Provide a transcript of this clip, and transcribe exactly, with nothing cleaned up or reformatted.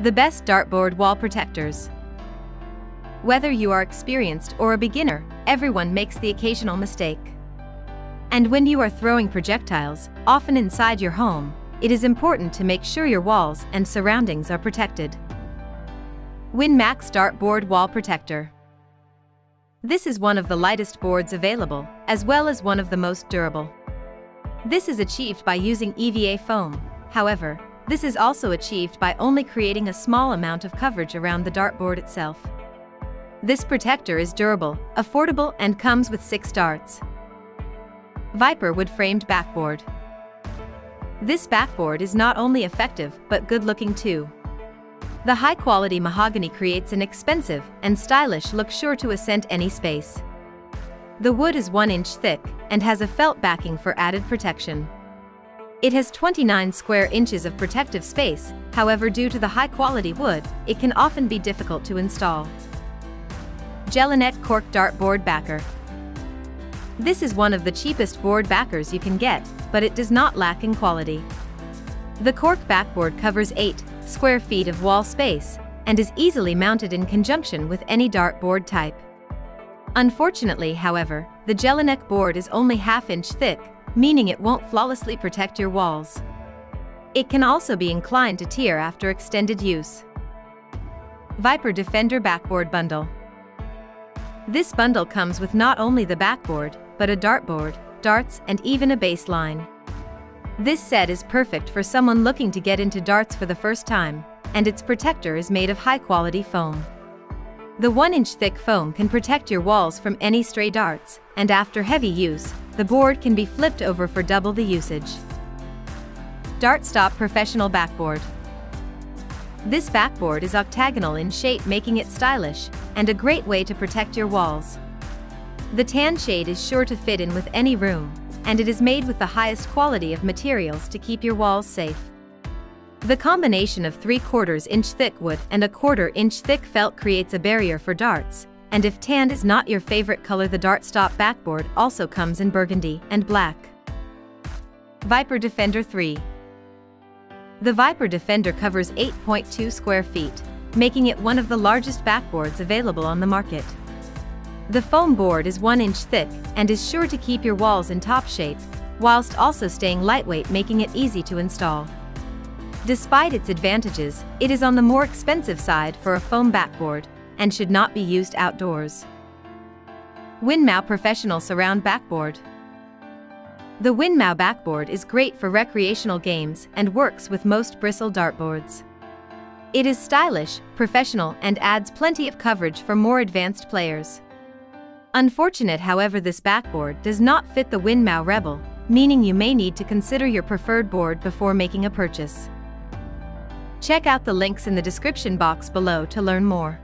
The best dartboard wall protectors. Whether you are experienced or a beginner, everyone makes the occasional mistake. And when you are throwing projectiles, often inside your home, it is important to make sure your walls and surroundings are protected. Winmau Dartboard Wall Protector. This is one of the lightest boards available, as well as one of the most durable. This is achieved by using E V A foam. However, this is also achieved by only creating a small amount of coverage around the dartboard itself. This protector is durable, affordable, and comes with six darts. Viper Wood Framed Backboard. This backboard is not only effective but good-looking too. The high-quality mahogany creates an expensive and stylish look sure to accent any space. The wood is one inch thick and has a felt backing for added protection. It has twenty-nine square inches of protective space, however due to the high-quality wood, it can often be difficult to install. Jelinek Cork Dartboard Backer. This is one of the cheapest board backers you can get, but it does not lack in quality. The cork backboard covers eight square feet of wall space and is easily mounted in conjunction with any dartboard type. Unfortunately, however, the Jelinek board is only half inch thick, meaning it won't flawlessly protect your walls. It can also be inclined to tear after extended use. Viper Defender Backboard Bundle. This bundle comes with not only the backboard, but a dartboard, darts, and even a baseline. This set is perfect for someone looking to get into darts for the first time, and its protector is made of high-quality foam. The one inch thick foam can protect your walls from any stray darts, and after heavy use, the board can be flipped over for double the usage. Dart Stop Professional Backboard. This backboard is octagonal in shape, making it stylish and a great way to protect your walls. The tan shade is sure to fit in with any room, and it is made with the highest quality of materials to keep your walls safe. The combination of three quarters inch thick wood and a quarter inch thick felt creates a barrier for darts, and if tan is not your favorite color, the Dart Stop backboard also comes in burgundy and black. Viper Defender three. The Viper Defender covers eight point two square feet, making it one of the largest backboards available on the market. The foam board is one inch thick and is sure to keep your walls in top shape, whilst also staying lightweight, making it easy to install. Despite its advantages, it is on the more expensive side for a foam backboard and should not be used outdoors. Winmau Professional Surround Backboard. The Winmau backboard is great for recreational games and works with most bristle dartboards. It is stylish, professional, and adds plenty of coverage for more advanced players. Unfortunate, however, this backboard does not fit the Winmau Rebel, meaning you may need to consider your preferred board before making a purchase. Check out the links in the description box below to learn more.